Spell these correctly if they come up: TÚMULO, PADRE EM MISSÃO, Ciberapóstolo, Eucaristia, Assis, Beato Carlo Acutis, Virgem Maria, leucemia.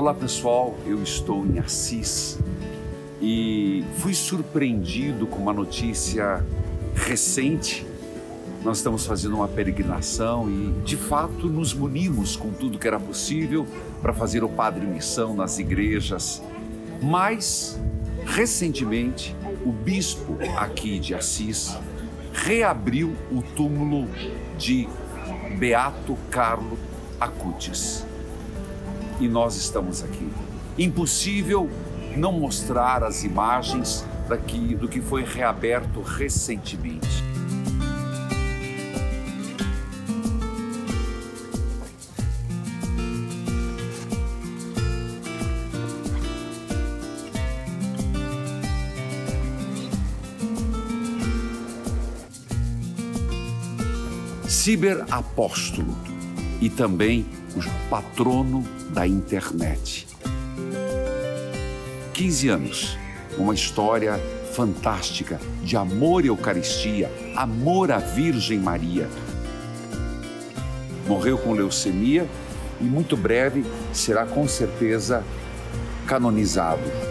Olá pessoal, eu estou em Assis e fui surpreendido com uma notícia recente. Nós estamos fazendo uma peregrinação e, de fato, nos munimos com tudo que era possível para fazer o Padre Missão nas igrejas. Mas, recentemente, o bispo aqui de Assis reabriu o túmulo de Beato Carlo Acutis. E nós estamos aqui. Impossível não mostrar as imagens do que foi reaberto recentemente. Ciberapóstolo e também o patrono da internet. 15 anos, uma história fantástica de amor à Eucaristia, amor à Virgem Maria. Morreu com leucemia e muito breve será com certeza canonizado.